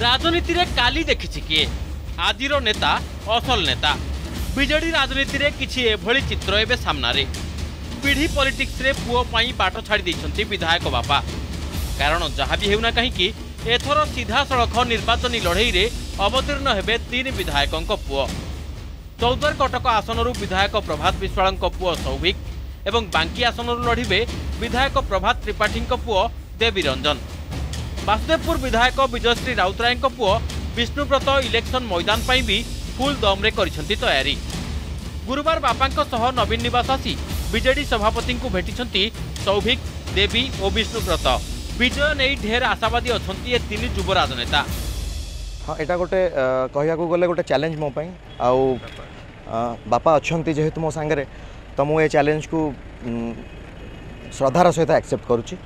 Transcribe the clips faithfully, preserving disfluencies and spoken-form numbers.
राजनीति रे काली देखिछि किए आदिरो नेता असल नेता बीजेडी राजनीति रे किछि एभली चित्र एबे सामना रे पीढ़ी पॉलिटिक्स रे पुओ पई बाट छाड़ी दैछंती विधायक बापा कारण जहाँ भी हेउना कहीं कि एथर सीधा सड़ख निर्वाचन लड़ई रे अवतीर्ण हेबे तीन विधायकों पुओ चौदर कटक आसन विधायक प्रभात विश्वाल पुओ सौभिक एवं बांकी आसन लड़े विधायक प्रभात त्रिपाठी पुओ देवी रंजन वासुदेवपुर विधायक विजयश्री राउतराय पुओ विष्णुव्रत इलेक्शन मैदान पर भी फुल दम्रे करिसंती तैयारी। गुरुवार बापांको सह नवीन निवास आसी बीजेडी सभापति को भेटिसंती सौभिक देवी और विष्णुव्रत विजय नहीं ढेर आशावादी अच्छी तीन युव राजनेता। हाँ एटा गोटे कहवाक गले गोटे चैलेंज मो पई आ बापा अच्छी जेहेतु मो सांगरे तो मु ए चैलेंज को श्रद्धार सहित एक्सेप्ट करुची।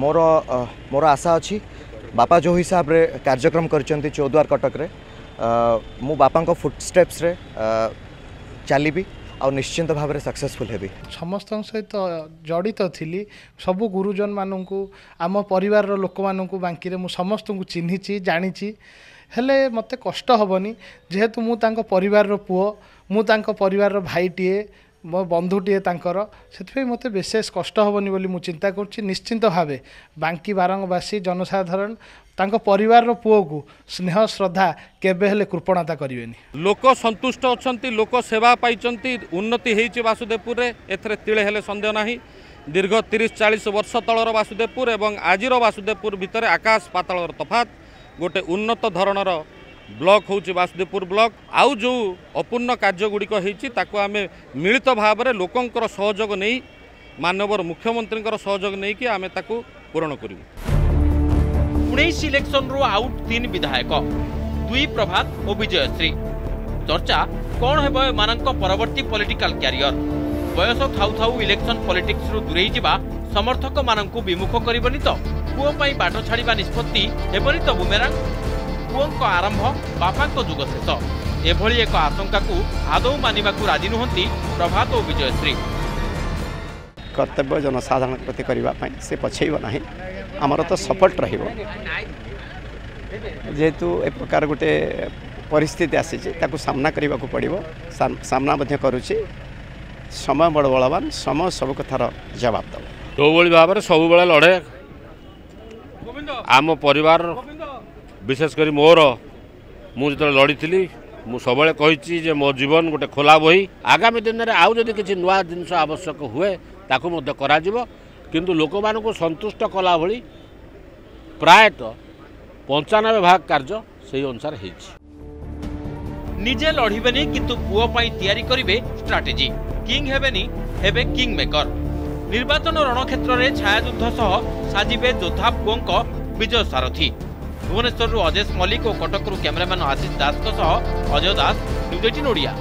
मोर मोर आशा अच्छी बापा जो हिसाब रे कार्यक्रम करचंती चौद्वार कटक रे मु बापा को फुटस्टेप्स रे चली और निश्चिंत भाव में सक्सेसफुल हेबी। समस्त सहित जड़ित थी सबू गुरुजन मानू आम परिवार लोक मानू बांकी मु समस्त को चिन्हिची जानी हेले मते कष्ट हबनी जेहेतु मु तांको परिवार पुओ मु तांको परिवार भाईटीए मो बंधुटीए से मत विशेष कष्ट हेनी बोली चिंता कर निश्चिंत भाव बांकी बारंगवासी जनसाधारण तांको परिवार पुओ को स्नेह श्रद्धा केबेले कृपणता करें। लोक संतुष्ट अच्छा लोक सेवा पाई उन्नति होती वासुदेवपुर एथरे तिले हेले संदेह ना दीर्घ तीस चालीस वर्ष तलर वासुदेवपुर और आज वासुदेवपुर भितर आकाश पाताल तफात गोटे उन्नत धरणर ब्लॉक हूँ वासुदेवपुर ब्लॉक आउ जो अपूर्ण कार्य गुड़िक आम मिलित भाव में लोकंर सहयोग नहीं मानवर मुख्यमंत्री सहयोग नहीं कि आम ताकू पूरण करूँ। उन्नीस इलेक्शन रु आउट तीन विधायक दुई प्रभात और विजयश्री चर्चा कौन है परवर्ती पॉलिटिकल कैरियर बयस थाऊ थाऊ इलेक्शन पॉलिटिक्स रु दूरे जावा समर्थक मानक विमुख करनी तो पुओपाई बाट छाड़ा निष्पत्ति एवं तो बुमेरांग पुओं आरंभ बापा जुग शेष एभली एक आशंका को आदौ मानवा राजी नुहति प्रभात और विजयश्री। कर्तव्य जनसाधारण प्रति करने से पछेब ना आमर तो सपोर्ट रेहेतु ए प्रकार गोटे परिस्थिति आसी सामना करने को पड़ो सामना करुच्ची समय बड़ बलवान समय सब कथार जवाब दब जो भाई भाव में सब बेले लड़े आम परिवार विशेषकर मोर मुझे लड़ी थी मुझे कही मो जीवन गोटे खोला बही आगामी दिन में आउ जदि किसी नुआ जिनस आवश्यक हुए ताकू मध्य करा जीवो किंतु लोक मानक संतुष्ट कला भली प्रायतः पंचानबे भाग कार्य से अनुसार होइछि। निजे लड़बेनी किंतु पुओ पई तैयारी करिवे स्ट्रेटेजी किंग हेबेनी हेबे किंग मेकर निर्वाचन रणक्षेत्र में छायायुद्ध सह साजिबे जोधा पुओं विजय सारथी। भुवनेश्वर अजेश मल्लिक और कटक कैमरामैन आशीष दास अजय दास न्यूज़ अठारह ओडिया।